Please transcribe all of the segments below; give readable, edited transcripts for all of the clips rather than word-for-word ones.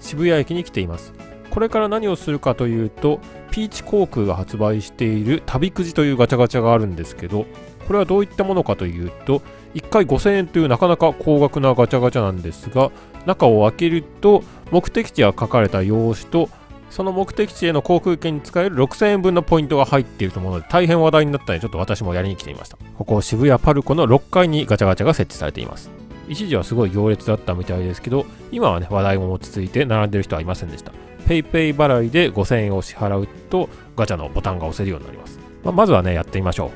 渋谷駅に来ています。これから何をするかというと、ピーチ航空が発売している旅くじというガチャガチャがあるんですけど、これはどういったものかというと、1回5000円というなかなか高額なガチャガチャなんですが、中を開けると目的地が書かれた用紙と、その目的地への航空券に使える6000円分のポイントが入っていると思うので、大変話題になったので、ちょっと私もやりに来てみました。ここ渋谷パルコの6階にガチャガチャが設置されています。一時はすごい行列だったみたいですけど、今はね、話題も落ち着いて並んでる人はいませんでした。PayPay 払いで5000円を支払うと、ガチャのボタンが押せるようになります。まずはね、やってみましょう。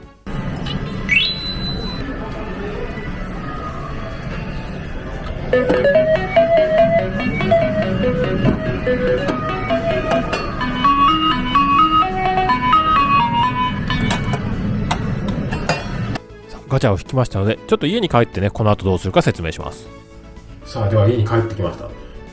ガチャを引きましたので、ちょっと家に帰ってね、この後どうするか説明します。さあ、では家に帰ってきました。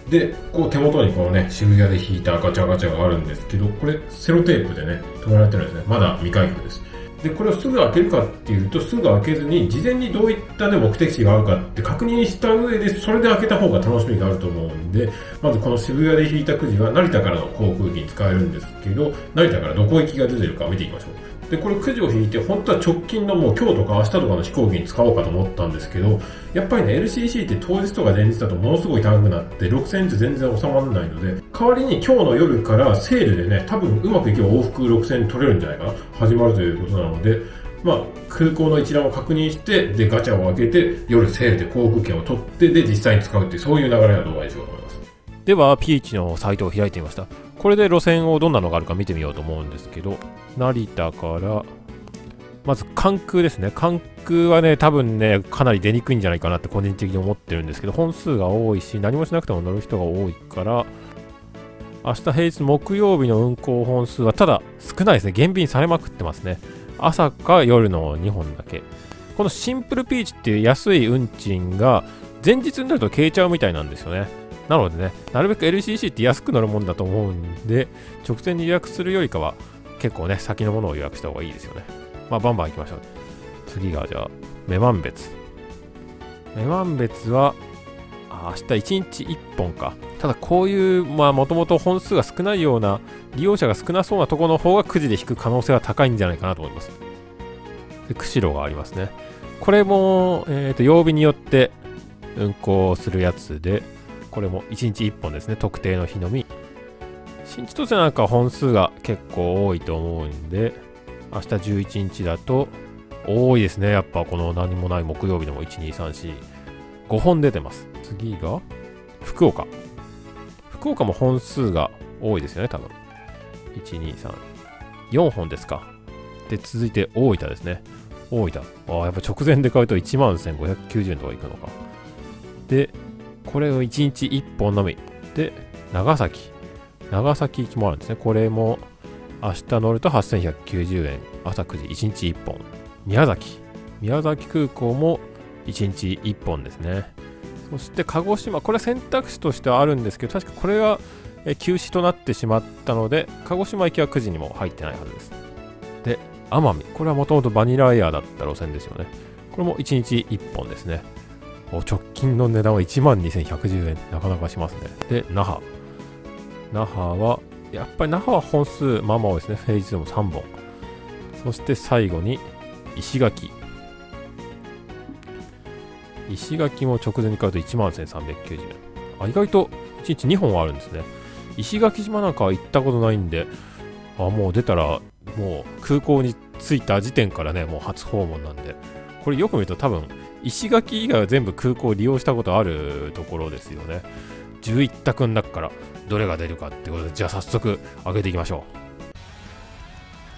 で、こう手元にこのね、渋谷で引いたガチャガチャがあるんですけど、これセロテープでね、止められてるんですね。まだ未開封です。で、これをすぐ開けるかっていうと、すぐ開けずに事前にどういった、ね、目的地があるかって確認した上で、それで開けた方が楽しみがあると思うんで、まずこの渋谷で引いたくじは成田からの航空機に使えるんですけど、成田からどこ行きが出てるか見ていきましょう。で、これくじを引いて、本当は直近のもう今日とか明日とかの飛行機に使おうかと思ったんですけど、やっぱりね、LCC って当日とか前日だとものすごい高くなって、6000円って全然収まらないので、代わりに今日の夜からセールでね、多分うまくいけば往復6000円取れるんじゃないかな、始まるということなので、空港の一覧を確認して、で、ガチャを開けて、夜セールで航空券を取って、で、実際に使うっていう、そういう流れな動画にしようと思います。では、ピーチのサイトを開いてみました。これで路線をどんなのがあるか見てみようと思うんですけど、成田から、まず関空ですね。関空はね、多分ね、かなり出にくいんじゃないかなって個人的に思ってるんですけど、本数が多いし、何もしなくても乗る人が多いから、明日平日木曜日の運行本数は、ただ少ないですね。減便されまくってますね。朝か夜の2本だけ。このシンプルピーチっていう安い運賃が、前日になると消えちゃうみたいなんですよね。なのでね、なるべく LCC って安くなるもんだと思うんで、直前に予約するよりかは、結構ね、先のものを予約した方がいいですよね。バンバン行きましょう。次が、じゃあ、女満別。女満別は、明日1日1本か。ただ、こういう、もともと本数が少ないような、利用者が少なそうなところの方がくじで引く可能性は高いんじゃないかなと思います。で、釧路がありますね。これも、曜日によって運行するやつで、これも1日1本ですね、特定の日のみ。新千歳なんかは本数が結構多いと思うんで、明日11日だと多いですね。やっぱこの何もない木曜日でも1、2、3、4、5本出てます。次が福岡。福岡も本数が多いですよね、多分。1、2、3、4本ですか。で、続いて大分ですね。大分。やっぱ直前で買うと11,590円とかいくのか。で、これを1日1本のみ。で、長崎。長崎行きもあるんですね。これも明日乗ると8,190円。朝9時、1日1本。宮崎。宮崎空港も1日1本ですね。そして鹿児島。これは選択肢としてはあるんですけど、確かこれが休止となってしまったので、鹿児島行きは9時にも入ってないはずです。で、奄美。これはもともとバニラエアだった路線ですよね。これも1日1本ですね。直近の値段は 12,110 円。なかなかしますね。で、那覇。那覇は、やっぱり那覇は本数、まあ多いですね。平日でも3本。そして最後に、石垣。石垣も直前に買うと 11,390 円。意外と1日2本はあるんですね。石垣島なんかは行ったことないんで、もう出たら、もう空港に着いた時点からね、もう初訪問なんで。これよく見ると多分、石垣以外は全部空港を利用したことあるところですよね。11択の中からどれが出るかってことで、じゃあ早速開けていきましょ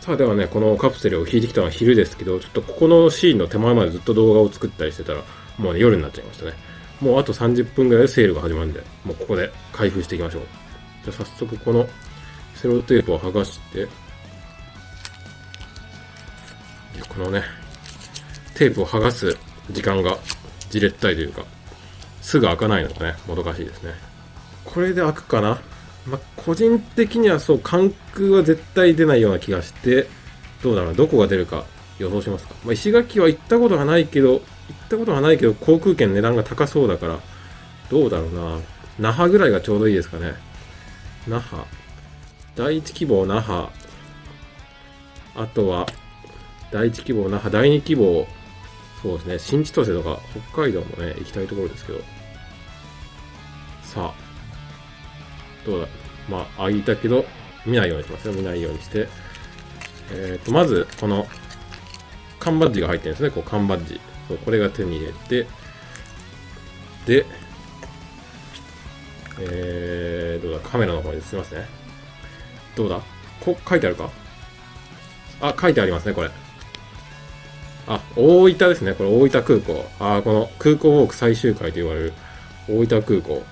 う。さあ、ではね、このカプセルを引いてきたのは昼ですけど、ちょっとここのシーンの手前までずっと動画を作ったりしてたら、もうね、夜になっちゃいましたね。もうあと30分ぐらいでセールが始まるんで、もうここで開封していきましょう。じゃあ早速このセロテープを剥がして、このね、テープを剥がす時間がじれったいというか、すぐ開かないのがね、もどかしいですね。これで開くかな。個人的にはそう、関空は絶対出ないような気がして、どうだろう、どこが出るか予想しますか。石垣は行ったことはないけど、航空券の値段が高そうだから、どうだろうな。那覇ぐらいがちょうどいいですかね。那覇。第1希望那覇。あとは、第1希望那覇、第2希望、そうですね、新千歳とか北海道もね、行きたいところですけど。さあ、どうだ。まあ、開いたけど、見ないようにしますよ。見ないようにして。まず、この、缶バッジが入ってるんですね。こう、缶バッジ。そう、これが手に入れて、で、どうだ、カメラの方に進みますね。どうだ、こう、書いてあるか？あ、書いてありますね、これ。あ、大分ですね。これ、大分空港。あ、この空港ウォーク最終回と言われる大分空港。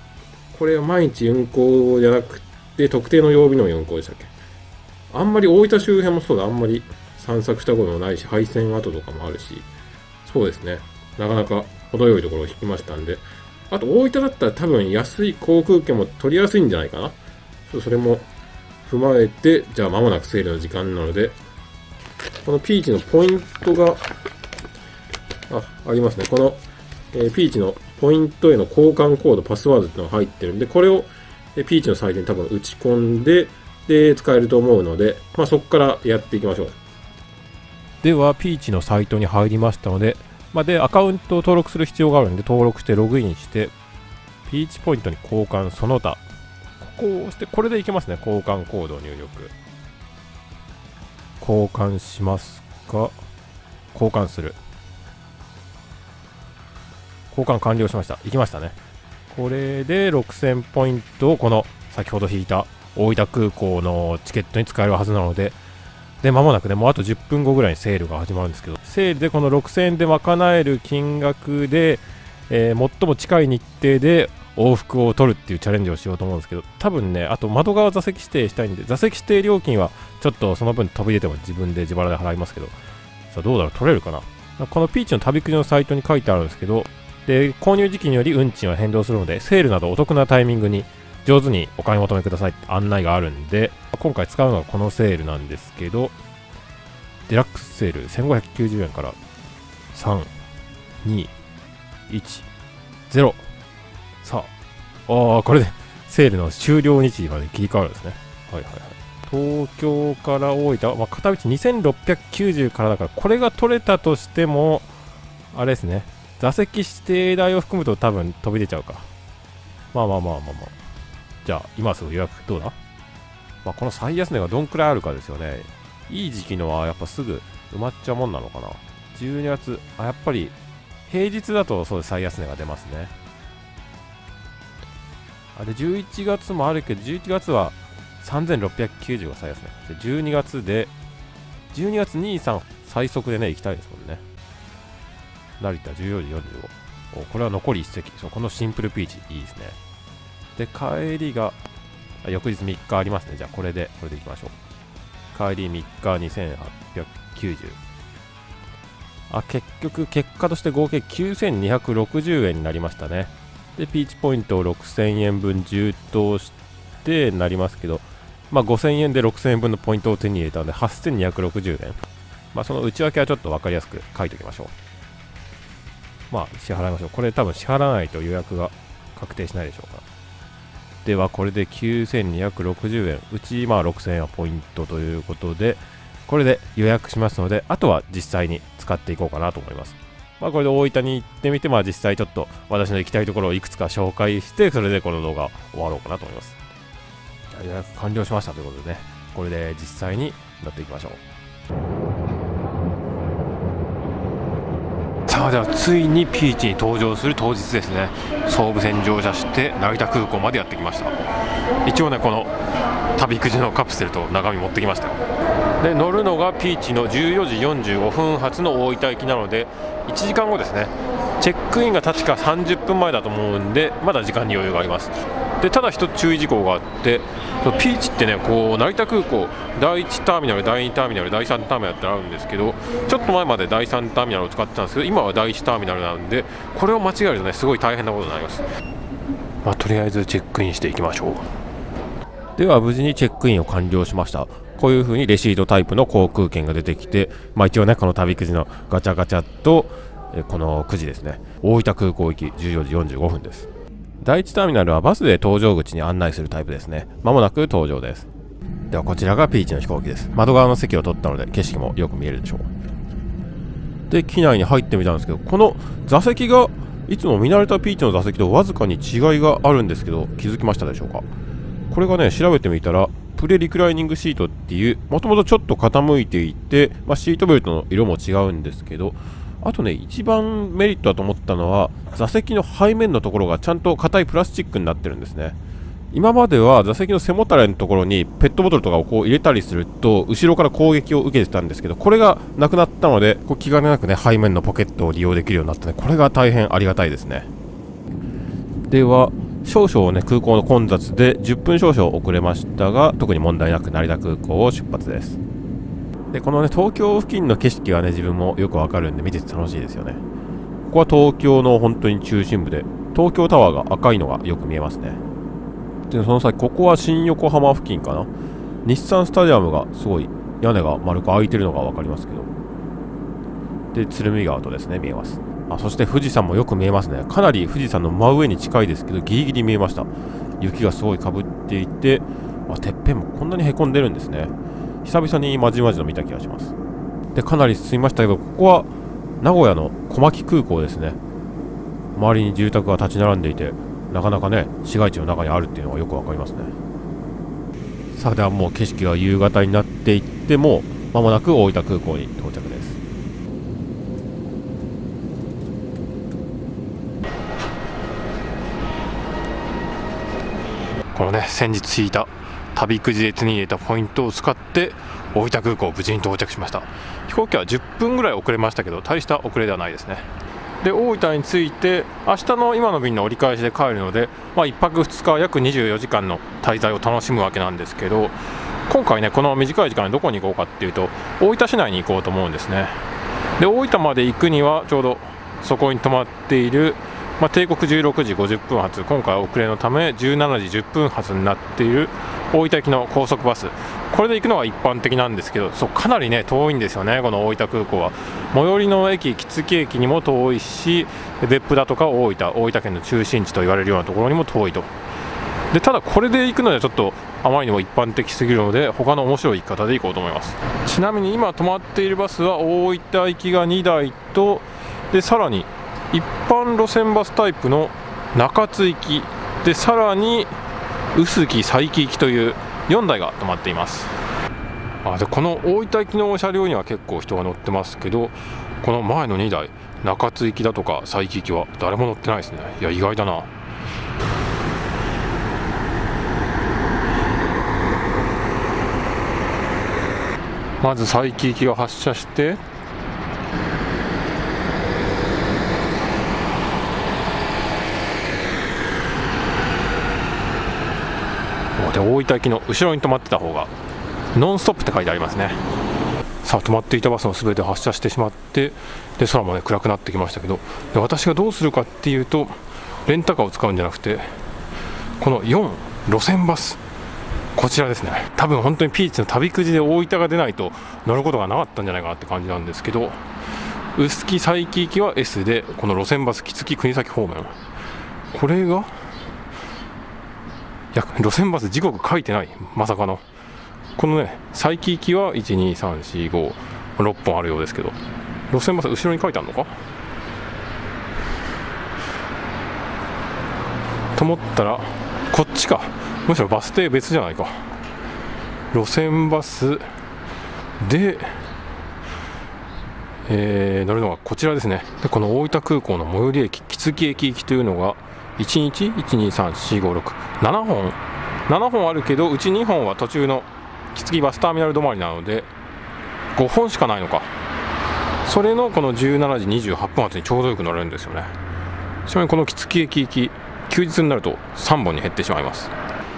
これは毎日運航じゃなくて、特定の曜日の運航でしたっけ？あんまり大分周辺もそうだ。あんまり散策したこともないし、廃線跡とかもあるし、そうですね。なかなか程よいところを引きましたんで。あと、大分だったら多分安い航空券も取りやすいんじゃないかな。それも踏まえて、じゃあ間もなくセールの時間なので、このピーチのポイントが、ありますね。この、ピーチのポイントへの交換コード、パスワードっていうのが入ってるんで、これを、ピーチのサイトに多分打ち込んで、で、使えると思うので、まあ、そこからやっていきましょう。では、ピーチのサイトに入りましたので、で、アカウントを登録する必要があるんで、登録してログインして、ピーチポイントに交換その他、ここを押して、これでいけますね。交換コードを入力。交換しますか？交換する。交換完了しました。いきましたね。これで6000ポイントをこの先ほど引いた大分空港のチケットに使えるはずなので、で、間もなくね、もうあと10分後ぐらいにセールが始まるんですけど、セールでこの6000円で賄える金額で、最も近い日程で往復を取るっていうチャレンジをしようと思うんですけど、多分ね、あと窓側座席指定したいんで、座席指定料金はちょっとその分飛び出ても自分で自腹で払いますけど、さあどうだろう、取れるかな。このピーチの旅くじのサイトに書いてあるんですけど、で、購入時期により運賃は変動するので、セールなどお得なタイミングに上手にお買い求めくださいって案内があるんで、今回使うのがこのセールなんですけど、デラックスセール1590円から3、2、1、0。さあ、これでセールの終了日時まで切り替わるんですね。はいはいはい。東京から大分、片道2690からだから、これが取れたとしても、あれですね、座席指定代を含むと多分飛び出ちゃうか。まあ。じゃあ、今すぐ予約、どうだ？この最安値がどんくらいあるかですよね。いい時期のはやっぱすぐ埋まっちゃうもんなのかな。12月、やっぱり平日だとそうです、最安値が出ますね。で11月もあるけど、11月は3690が最安値。で12月で、12月2、3、最速でね、行きたいですもんね。成田14時45。これは残り1席。そう、このシンプルピーチ、いいですね。で、帰りが、翌日3日ありますね。じゃあ、これでいきましょう。帰り3日2890。結果として合計9260円になりましたね。で、ピーチポイントを6000円分充当してなりますけど、5000円で6000円分のポイントを手に入れたので、8260円。その内訳はちょっとわかりやすく書いておきましょう。支払いましょう。これ多分支払わないと予約が確定しないでしょうか。では、これで9260円。うち、6000円はポイントということで、これで予約しますので、あとは実際に使っていこうかなと思います。これで大分に行ってみて、実際ちょっと私の行きたいところをいくつか紹介して、それでこの動画終わろうかなと思います。じゃあ予約完了しましたということでね、これで実際に乗っていきましょう。さあ、ではついにピーチに登場する当日ですね、総武線乗車して成田空港までやってきました。一応ね、この旅くじのカプセルと中身持ってきましたよ。で、乗るのがピーチの14時45分発の大分行きなので1時間後ですね。チェックインが確か30分前だと思うんで、まだ時間に余裕があります。で、ただ一つ注意事項があって、ピーチってね、こう成田空港第1ターミナル、第2ターミナル、第3ターミナルってあるんですけど、ちょっと前まで第3ターミナルを使ってたんですけど、今は第1ターミナルなんで、これを間違えるとね、すごい大変なことになります。とりあえずチェックインしていきましょう。では、無事にチェックインを完了しました。こういう風にレシートタイプの航空券が出てきて、一応ね、この旅くじのガチャガチャと、このくじですね、大分空港行き14時45分です。第1ターミナルはバスで搭乗口に案内するタイプですね。まもなく搭乗です。ではこちらがピーチの飛行機です。窓側の席を取ったので景色もよく見えるでしょう。で機内に入ってみたんですけど、この座席がいつも見慣れたピーチの座席とわずかに違いがあるんですけど、気づきましたでしょうか。これがね、調べてみたらプレリクライニングシートっていう、もともとちょっと傾いていて、シートベルトの色も違うんですけど、あとね、一番メリットだと思ったのは、座席の背面のところがちゃんと硬いプラスチックになってるんですね。今までは座席の背もたれのところにペットボトルとかをこう入れたりすると、後ろから攻撃を受けてたんですけど、これがなくなったので、こう気兼ねなくね、背面のポケットを利用できるようになったね、これが大変ありがたいですね。では、少々ね、空港の混雑で10分少々遅れましたが、特に問題なく成田空港を出発です。でこのね、東京付近の景色はね、自分もよくわかるんで見てて楽しいですよね。ここは東京の本当に中心部で、東京タワーが赤いのがよく見えますね。でその際、ここは新横浜付近かな。日産スタジアムがすごい屋根が丸く開いてるのがわかりますけど。で鶴見川とですね、見えます。あ、そして富士山もよく見えますね。かなり富士山の真上に近いですけど、ギリギリ見えました。雪がすごいかぶっていて、てっぺんもこんなにへこんでるんですね。久々にまじまじと見た気がします。でかなり進みましたけど、ここは名古屋の小牧空港ですね。周りに住宅が立ち並んでいて、なかなかね、市街地の中にあるっていうのがよくわかりますね。さあ、ではもう景色が夕方になっていって、もう間もなく大分空港に到着です。このね、先日引いた旅くじで手に入れたポイントを使って大分空港無事に到着しました。飛行機は10分ぐらい遅れましたけど、大した遅れではないですね。で大分に着いて、明日の今の便の折り返しで帰るので、1泊2日約24時間の滞在を楽しむわけなんですけど、今回ね、この短い時間でどこに行こうかっていうと、大分市内に行こうと思うんですね。で大分まで行くにはちょうどそこに泊まっている、定刻16時50分発、今回は遅れのため17時10分発になっている大分行きの高速バス、これで行くのが一般的なんですけど、かなりね、遠いんですよね、この大分空港は。最寄りの駅、杵築駅にも遠いし、別府だとか大分県の中心地と言われるようなところにも遠いと。でただ、これで行くのではちょっとあまりにも一般的すぎるので、他の面白い行き方で行こうと思います。ちなみに今止まっているバスは大分行きが2台と、でさらに一般路線バスタイプの中津行きで、さらに臼杵佐伯行きという4台が止まっています。でこの大分行きの車両には結構人が乗ってますけど、この前の2台中津行きだとか佐伯行きは誰も乗ってないですね。いや、意外だな。まず佐伯行きが発車して、で大分行きの後ろに止まってた方がノンストップって書いてありますね。さあ、止まっていたバスも全て発車してしまって、で空もね、暗くなってきましたけど、で私がどうするかっていうと、レンタカーを使うんじゃなくて、この4路線バス、こちらですね。多分本当にピーチの旅くじで大分が出ないと乗ることがなかったんじゃないかなって感じなんですけど、臼杵佐伯行きは S で、この路線バス杵築国東方面、これがいや、路線バス時刻書いてない、まさかのこのね、佐伯行きは12345、6本あるようですけど、路線バス後ろに書いてあるのかと思ったら、こっちか、むしろバス停別じゃないか。路線バスで、乗るのがこちらですね。でこの大分空港の最寄り駅、杵築駅行きというのが1日1234567本あるけど、うち2本は途中の杵築バスターミナル止まりなので5本しかないのか。それのこの17時28分発にちょうどよく乗れるんですよね。ちなみにこの杵築駅行き、休日になると3本に減ってしまいます。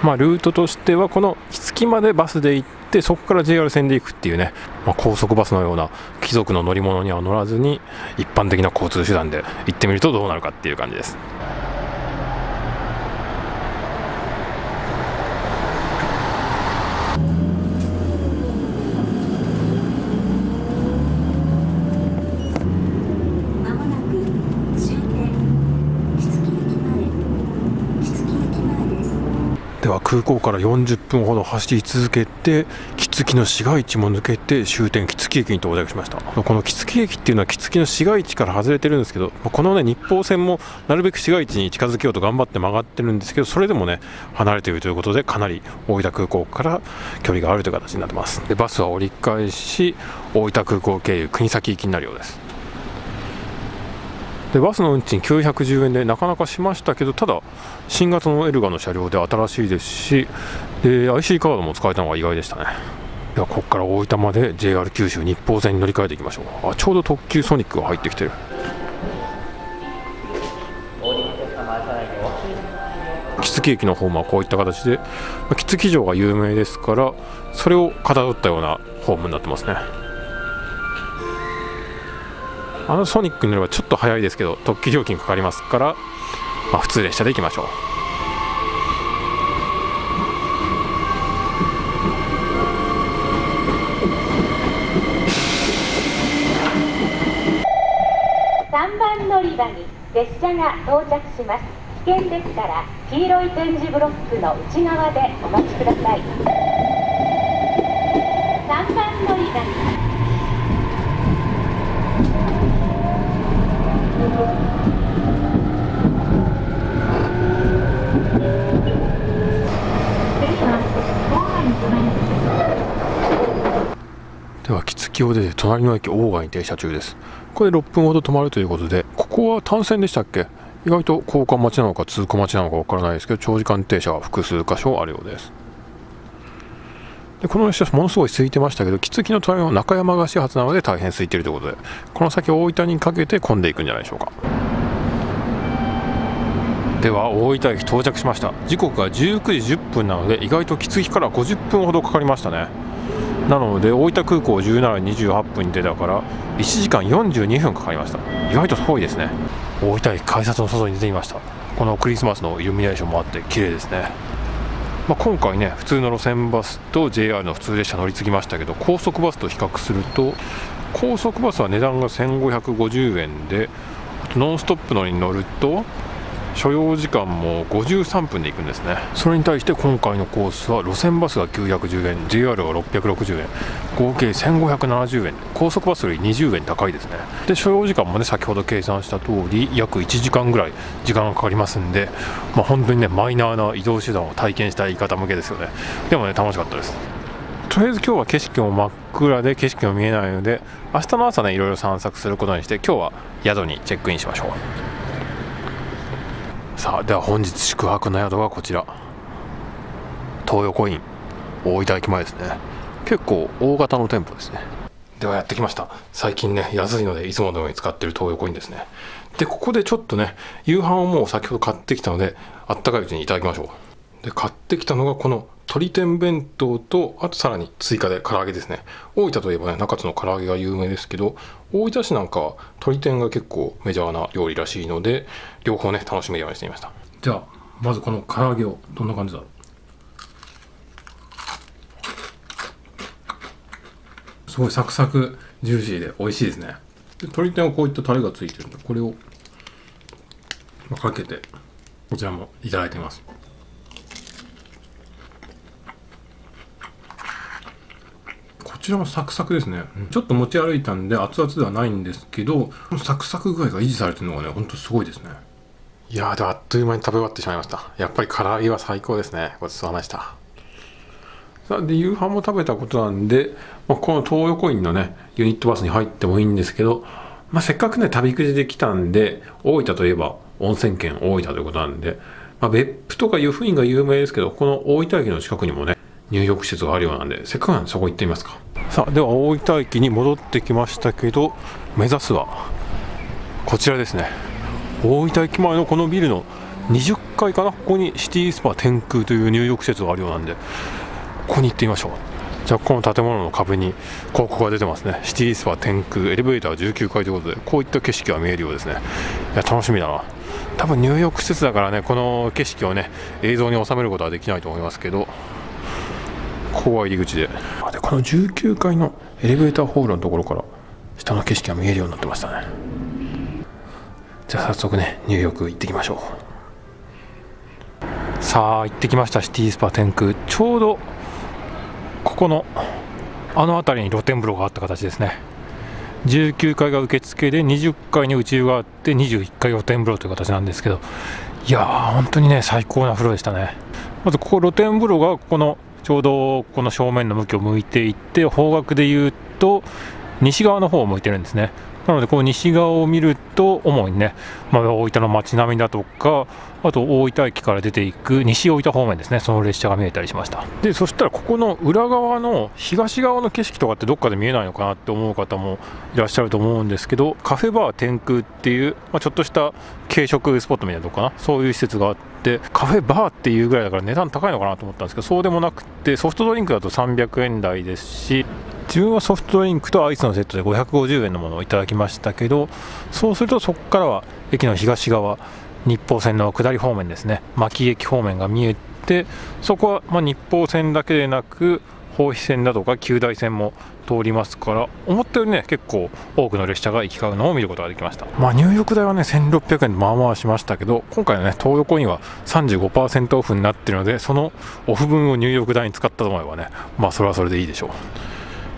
ルートとしてはこの杵築までバスで行って、そこから JAL 線で行くっていうね、高速バスのような貴族の乗り物には乗らずに、一般的な交通手段で行ってみるとどうなるかっていう感じです。ては空港から40分ほど走り続けて、杵築の市街地も抜けて終点杵築駅に到着しました。この杵築駅っていうのは杵築の市街地から外れてるんですけど、このね日豊線もなるべく市街地に近づけようと頑張って曲がってるんですけど、それでもね離れているということで、かなり大分空港から距離があるという形になってます。でバスは折り返し、大分空港経由国東行きになるようです。でバスの運賃910円でなかなかしましたけど、ただ新型のエルガの車両で新しいですし、で IC カードも使えたのが意外でしたね。ではここから大分まで JR 九州日豊線に乗り換えていきましょう。あ、ちょうど特急ソニックが入ってきてる。杵築駅のホームはこういった形で、杵築城が有名ですから、それをかたどったようなホームになってますね。あのソニックに乗ればちょっと早いですけど、特急料金かかりますから、まあ、普通列車で行きましょう。3番乗り場に列車が到着します。危険ですから黄色い点字ブロックの内側でお待ちください。3番乗り場にでは杵築を出て隣の駅大賀に停車中です。これで6分ほど止まるということで、ここは単線でしたっけ。意外と交換待ちなのか通過待ちなのかわからないですけど、長時間停車は複数箇所あるようです。でこの列車ものすごい空いてましたけど、杵築の隣の中山が始発なので大変空いているということで、この先大分にかけて混んでいくんじゃないでしょうか。では大分駅到着しました。時刻が19時10分なので、意外と杵築から50分ほどかかりましたね。なので大分空港17時28分に出たから1時間42分かかりました。意外と遠いですね。大分駅改札の外に出てみました。このクリスマスのイルミネーションもあって綺麗ですね。まあ、今回ね普通の路線バスと JR の普通列車乗り継ぎましたけど、高速バスと比較すると、高速バスは値段が1550円で、あとノンストップのに乗ると所要時間も53分で行くんですね。それに対して今回のコースは路線バスが910円、 JR が660円、合計1570円、高速バスより20円高いですね。で所要時間もね先ほど計算した通り約1時間ぐらい時間がかかりますんで、まあ、本当にねマイナーな移動手段を体験したい方向けですよね。でもね楽しかったです。とりあえず今日は景色も真っ暗で景色も見えないので、明日の朝ねいろいろ散策することにして、今日は宿にチェックインしましょう。さあでは本日宿泊の宿がこちら、東横イン大分駅前ですね。結構大型の店舗ですね。ではやってきました。最近ね安いのでいつものように使ってる東横インですね。でここでちょっとね夕飯をもう先ほど買ってきたので、あったかいうちにいただきましょう。で買ってきたのがこの鶏天弁当と、あとさらに追加で唐揚げですね。大分といえばね中津の唐揚げが有名ですけど、大分市なんかは鶏天が結構メジャーな料理らしいので、両方ね楽しめるようにしてみました。じゃあまずこの唐揚げを、どんな感じだろう。すごいサクサクジューシーで美味しいですね。で鶏天はこういったタレがついてるんで、これをかけてこちらもいただいてます。こちらもサクサクですね。ちょっと持ち歩いたんで熱々ではないんですけど、サクサク具合が維持されてるのがねほんとすごいですね。いやーであっという間に食べ終わってしまいました。やっぱり唐揚げは最高ですね。ごちそうさまでした。さあで夕飯も食べたことなんで、この東横インのねユニットバスに入ってもいいんですけど、せっかくね旅くじで来たんで、大分といえば温泉県大分ということなんで、別府とか湯布院が有名ですけど、この大分駅の近くにもね入浴施設があるようなんで、せっかくなんでそこ行ってみますか。さあでは大分駅に戻ってきましたけど、目指すはこちらですね。大分駅前のこのビルの20階かな、ここにシティスパ天空という入浴施設があるようなんで、ここに行ってみましょう。じゃあこの建物の壁に広告が出てますね。シティスパ天空エレベーター19階ということで、こういった景色が見えるようですね。いや楽しみだな。多分入浴施設だからねこの景色をね映像に収めることはできないと思いますけど、ここは入り口で、この19階のエレベーターホールのところから下の景色が見えるようになってましたね。じゃあ早速ね入浴行ってきましょう。さあ行ってきました、シティスパ天空。ちょうどここのあの辺りに露天風呂があった形ですね。19階が受付で20階に宇宙があって21階露天風呂という形なんですけど、いやー本当にね最高な風呂でしたね。まずここ露天風呂がここのちょうどこの正面の向きを向いていって、方角でいうと西側の方を向いてるんですね。なのでこう西側を見ると主にね、大分の街並みだとか、あと大分駅から出ていく西大分方面ですね、その列車が見えたりしました。でそしたらここの裏側の東側の景色とかってどっかで見えないのかなって思う方もいらっしゃると思うんですけど、カフェバー天空っていう、ちょっとした軽食スポットみたいなのかな、そういう施設があって、カフェバーっていうぐらいだから値段高いのかなと思ったんですけど、そうでもなくて、ソフトドリンクだと300円台ですし、自分はソフトドリンクとアイスのセットで550円のものをいただきましたけど、そうするとそこからは駅の東側、日豊線の下り方面ですね、牧駅方面が見えて、そこは日豊線だけでなく豊肥線だとか九大線も通りますから、思ったよりね結構多くの列車が行き交うのを見ることができました。入浴代はね1600円でまあまあしましたけど、今回のね東横には 35% オフになっているので、そのオフ分を入浴代に使ったと思えばね、それはそれでいいでしょう。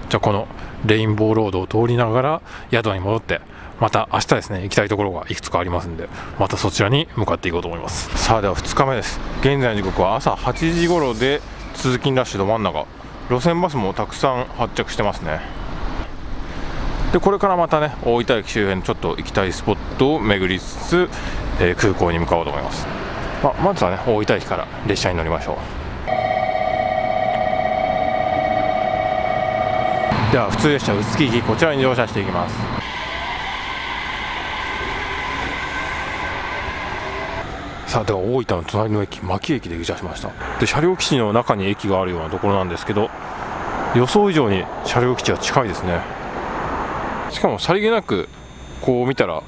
じゃあこのレインボーロードを通りながら宿に戻って、また明日ですね行きたいところがいくつかありますんで、またそちらに向かっていこうと思います。さあでは2日目です。現在の時刻は朝8時頃で、通勤ラッシュど真ん中、路線バスもたくさん発着してますね。でこれからまたね大分駅周辺ちょっと行きたいスポットを巡りつつ、空港に向かおうと思います。まずはね大分駅から列車に乗りましょう。では普通列車臼杵行き、こちらに乗車していきます。さあでは大分の隣の駅、牧駅で下車しました。で車両基地の中に駅があるようなところなんですけど、予想以上に車両基地が近いですね。しかもさりげなくこう見たら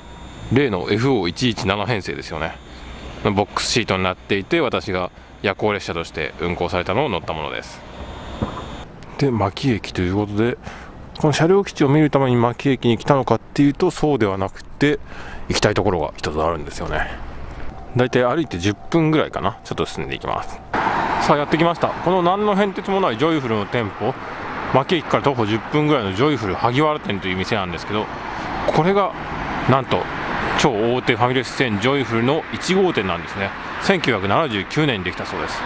例の FO117 編成ですよね。ボックスシートになっていて、私が夜行列車として運行されたのを乗ったものです。で牧駅ということで、この車両基地を見るために牧駅に来たのかっていうと、そうではなくて行きたいところが一つあるんですよね。だいたい歩いて10分ぐらいかな、ちょっと進んでいきます。さあやってきました。この何の変哲もないジョイフルの店舗、牧駅から徒歩10分ぐらいのジョイフル萩原店という店なんですけど、これがなんと超大手ファミレスチェーンジョイフルの1号店なんですね。1979年にできたそうです。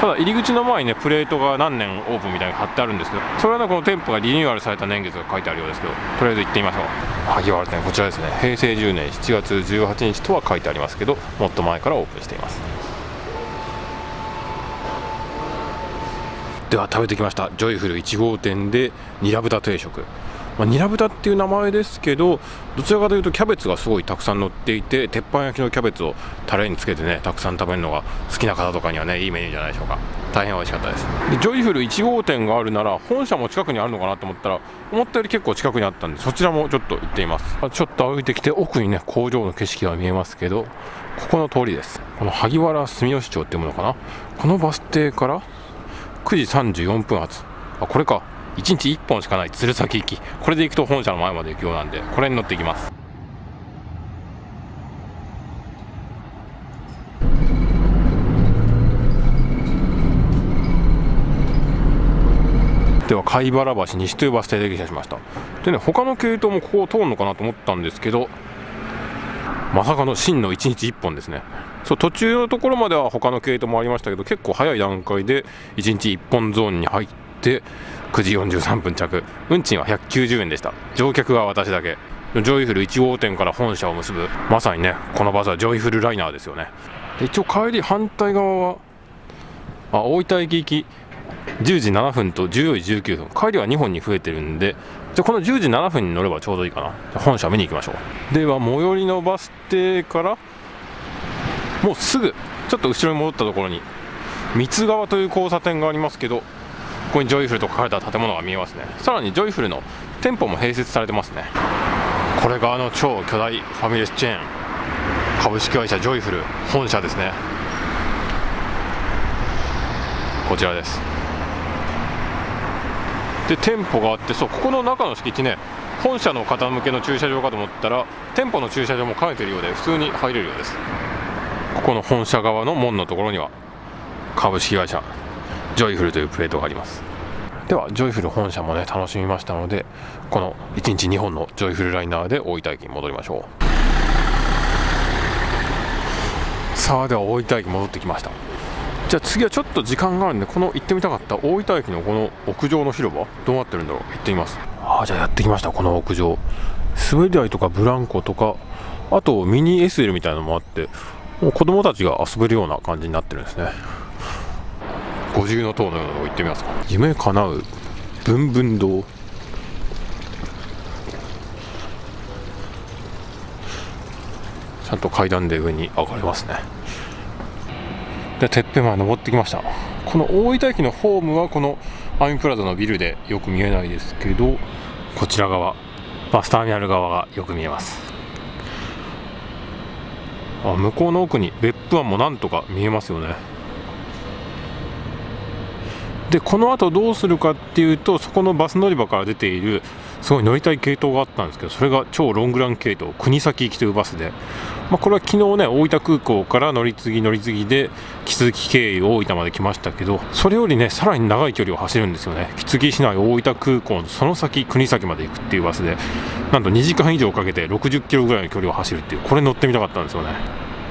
ただ入り口の前にねプレートが何年オープンみたいに貼ってあるんですけど、それはねこの店舗がリニューアルされた年月が書いてあるようですけど、とりあえず行ってみましょう。萩原店、こちらですね。平成10年7月18日とは書いてありますけど、もっと前からオープンしています。では食べてきましたジョイフル1号店でニラ豚定食。ニラ豚っていう名前ですけど、どちらかというとキャベツがすごいたくさん乗っていて、鉄板焼きのキャベツをタレにつけてねたくさん食べるのが好きな方とかにはねいいメニューじゃないでしょうか。大変美味しかったです。でジョイフル1号店があるなら本社も近くにあるのかなと思ったら、思ったより結構近くにあったんで、そちらもちょっと行っています。ちょっと歩いてきて奥にね工場の景色が見えますけど、ここの通りです。この萩原住吉町っていうものかな、このバス停から9時34分発、これか。1日1本しかない鶴崎行き、これで行くと本社の前まで行くようなんで、これに乗っていきます。では貝原橋西というバス停で下車しました。でね他の系統もここを通るのかなと思ったんですけど、まさかの真の1日1本ですね。そう途中のところまでは他の系統もありましたけど、結構早い段階で1日1本ゾーンに入って9時43分着、運賃は190円でした。乗客は私だけ。ジョイフル1号店から本社を結ぶ、まさにねこのバスはジョイフルライナーですよね。で一応帰り反対側は大分駅行き10時7分と14時19分、帰りは2本に増えてるんで、じゃこの10時7分に乗ればちょうどいいかな。本社見に行きましょう。では最寄りのバス停からもうすぐちょっと後ろに戻ったところに三ツ川という交差点がありますけど、ここにジョイフルと書かれた建物が見えますね。さらにジョイフルの店舗も併設されてますね。これがあの超巨大ファミレスチェーン株式会社ジョイフル本社ですね。こちらです。で店舗があって、そうここの中の敷地ね、本社の方向けの駐車場かと思ったら店舗の駐車場も兼ねているようで、普通に入れるようです。ここの本社側の門のところには株式会社ジョイフルというプレートがあります。ではジョイフル本社もね楽しみましたので、この1日2本のジョイフルライナーで大分駅に戻りましょう。さあ、では大分駅戻ってきました。じゃあ次はちょっと時間があるんで、この行ってみたかった大分駅のこの屋上の広場どうなってるんだろう、行ってみます。じゃあやってきました、この屋上。滑り台とかブランコとか、あとミニ SL みたいなのもあって、もう子供たちが遊べるような感じになってるんですね。五重塔のようなのを行ってみますか。夢叶うぶんぶん堂。ちゃんと階段で上に上がれますね。でてっぺんまで登ってきました。この大分駅のホームはこのアミプラザのビルでよく見えないですけど、こちら側バスターミナル側がよく見えます。向こうの奥に別府湾もなんとか見えますよね。でこのあとどうするかっていうと、そこのバス乗り場から出ているすごい乗りたい系統があったんですけど、それが超ロングラン系統国崎行きというバスで、これは昨日ね大分空港から乗り継ぎで木次経由大分まで来ましたけど、それよりねさらに長い距離を走るんですよね。木次市内大分空港のその先国崎まで行くっていうバスで、なんと2時間以上かけて60キロぐらいの距離を走るっていう、これ乗ってみたかったんですよね。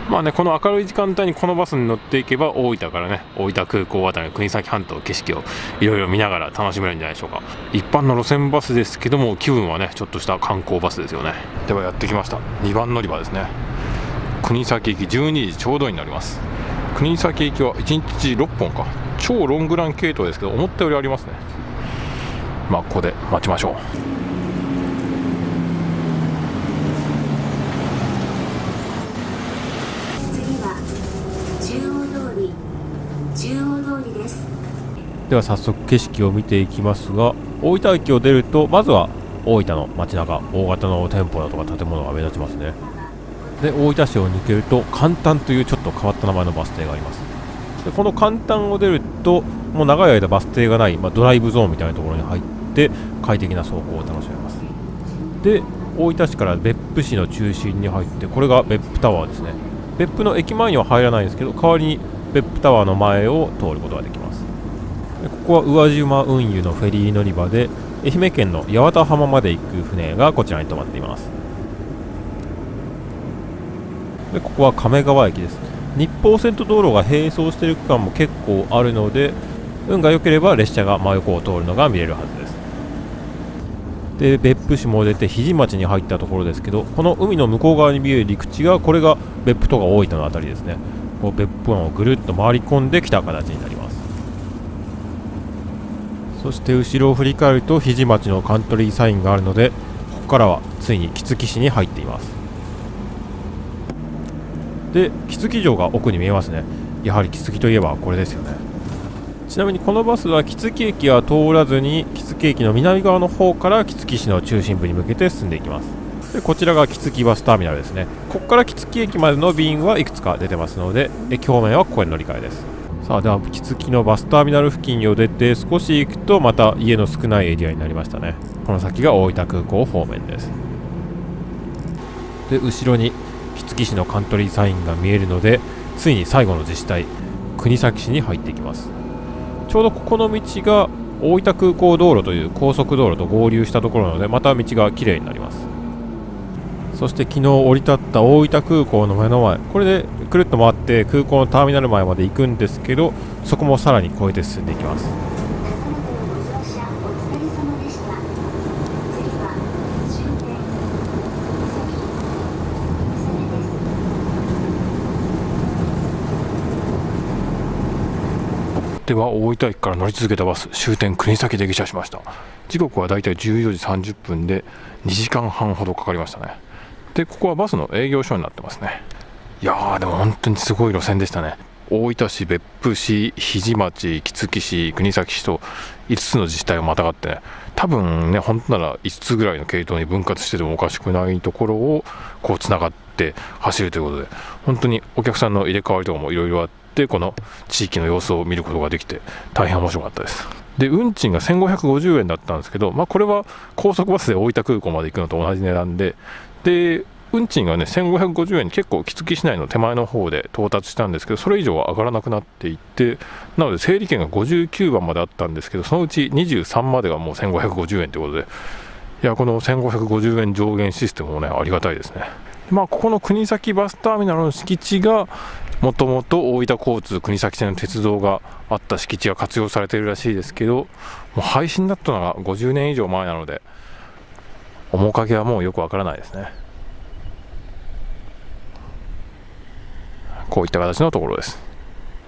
この明るい時間帯にこのバスに乗っていけば、大分からね大分空港あたりの国東半島の景色をいろいろ見ながら楽しめるんじゃないでしょうか。一般の路線バスですけども、気分はねちょっとした観光バスですよね。ではやってきました2番乗り場ですね。国東行き12時ちょうどになります。国東行きは1日6本か、超ロングラン系統ですけど思ったよりありますね。ここで待ちましょう。では早速景色を見ていきますが、大分駅を出るとまずは大分の街中、大型の店舗だとか建物が目立ちますね。で大分市を抜けると簡単というちょっと変わった名前のバス停があります。でこの簡単を出るともう長い間バス停がない、ドライブゾーンみたいなところに入って快適な走行を楽しめます。で大分市から別府市の中心に入って、これが別府タワーですね。別府の駅前には入らないんですけど、代わりに別府タワーの前を通ることができます。ここは宇和島運輸のフェリー乗り場で、愛媛県の八幡浜まで行く船がこちらに停まっています。でここは亀川駅です。日豊線と道路が並走している区間も結構あるので、運が良ければ列車が真横を通るのが見れるはずです。で別府市も出て肘町に入ったところですけど、この海の向こう側に見える陸地が、これが別府とか大分のあたりですね。こう別府湾をぐるっと回り込んできた形になります。そして後ろを振り返ると肘町のカントリーサインがあるので、ここからはついに杵築市に入っています。で杵築城が奥に見えますね。やはり杵築といえばこれですよね。ちなみにこのバスは杵築駅は通らずに、杵築駅の南側の方から杵築市の中心部に向けて進んでいきます。でこちらが杵築バスターミナルですね。ここから杵築駅までの便はいくつか出てますので、駅方面はここに乗り換えです。さあでは杵築のバスターミナル付近を出て少し行くと、また家の少ないエリアになりましたね。この先が大分空港方面です。で後ろに杵築市のカントリーサインが見えるので、ついに最後の自治体国東市に入っていきます。ちょうどここの道が大分空港道路という高速道路と合流したところなので、また道がきれいになります。そして昨日降り立った大分空港の目の前、これでくるっと回って空港のターミナル前まで行くんですけど、そこもさらに越えて進んでいきます。では大分駅から乗り続けたバス、終点国東で下車しました。時刻はだいたい14時30分で2時間半ほどかかりましたね。でここはバスの営業所になってますね。いやーでも本当にすごい路線でしたね。大分市、別府市、肘町、杵築市、国東市と5つの自治体をまたがってね、多分ね本当なら5つぐらいの系統に分割しててもおかしくないところをこうつながって走るということで、本当にお客さんの入れ替わりとかもいろいろあって、この地域の様子を見ることができて大変面白かったです。で運賃が1550円だったんですけど、これは高速バスで大分空港まで行くのと同じ値段で、運賃がね1550円に結構杵築市内の手前の方で到達したんですけど、それ以上は上がらなくなっていって、なので整理券が59番まであったんですけど、そのうち23までがもう1550円ということで、いやこの1550円上限システムもねありがたいですね。まあ、ここの国東バスターミナルの敷地がもともと大分交通国東線の鉄道があった敷地が活用されているらしいですけど、もう廃止になったのが50年以上前なので面影はもうよくわからないですね。こういった形のところです。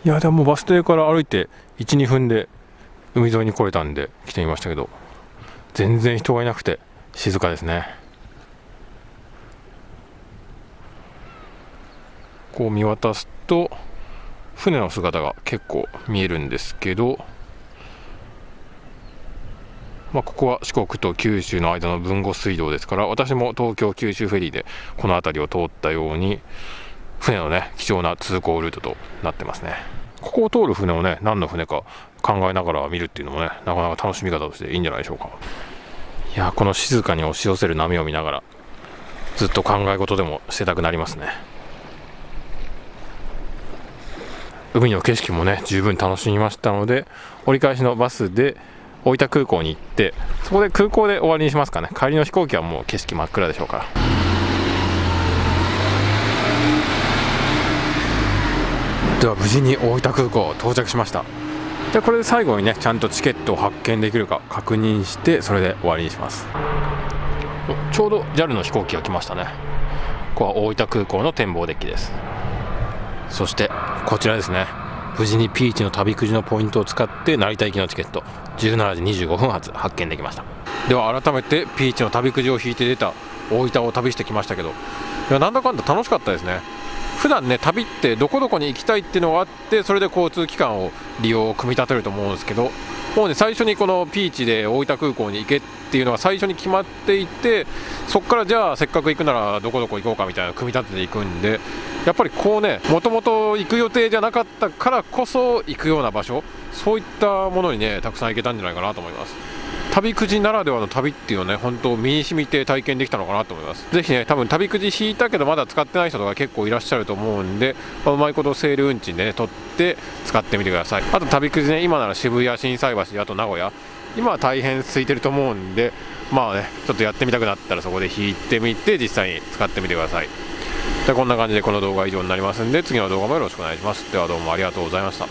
いやでもバス停から歩いて 1,2 分で海沿いに来れたんで来てみましたけど、全然人がいなくて静かですね。こう見渡すと船の姿が結構見えるんですけど、まあ、ここは四国と九州の間の豊後水道ですから、私も東京九州フェリーでこの辺りを通ったように船のね貴重な通行ルートとなってますね。ここを通る船をね何の船か考えながら見るっていうのもねなかなか楽しみ方としていいんじゃないでしょうか。いやこの静かに押し寄せる波を見ながらずっと考え事でもしてたくなりますね。海の景色もね十分楽しみましたので、折り返しのバスで大分空港に行って、そこで空港で終わりにしますかね。帰りの飛行機はもう景色真っ暗でしょうから。では無事に大分空港到着しました。でこれで最後にねちゃんとチケットを発券できるか確認して、それで終わりにします。ちょうど JAL の飛行機が来ましたね。ここは大分空港の展望デッキです。そしてこちらですね、無事にピーチの旅くじのポイントを使って成田行きのチケット17時25分発発見できました。では改めてピーチの旅くじを引いて出た大分を旅してきましたけど、いやなんだかんだ楽しかったですね。普段ね旅ってどこどこに行きたいっていうのがあって、それで交通機関を利用を組み立てると思うんですけど、もうね最初にこのピーチで大分空港に行けっていうのが最初に決まっていて、そこからじゃあせっかく行くならどこどこ行こうかみたいな組み立てていくんで、やっぱりこうねもともと行く予定じゃなかったからこそ行くような場所、そういったものにねたくさん行けたんじゃないかなと思います。旅くじならではの旅っていうのね本当身に染みて体験できたのかなと思います。ぜひね多分旅くじ引いたけどまだ使ってない人とか結構いらっしゃると思うんで、まあ、うまいことセール運賃でね取って使ってみてください。あと旅くじね今なら渋谷心斎橋あと名古屋今は大変空いてると思うんで、まあねちょっとやってみたくなったらそこで引いてみて実際に使ってみてください。じゃあこんな感じでこの動画は以上になりますんで、次の動画もよろしくお願いします。ではどうもありがとうございました。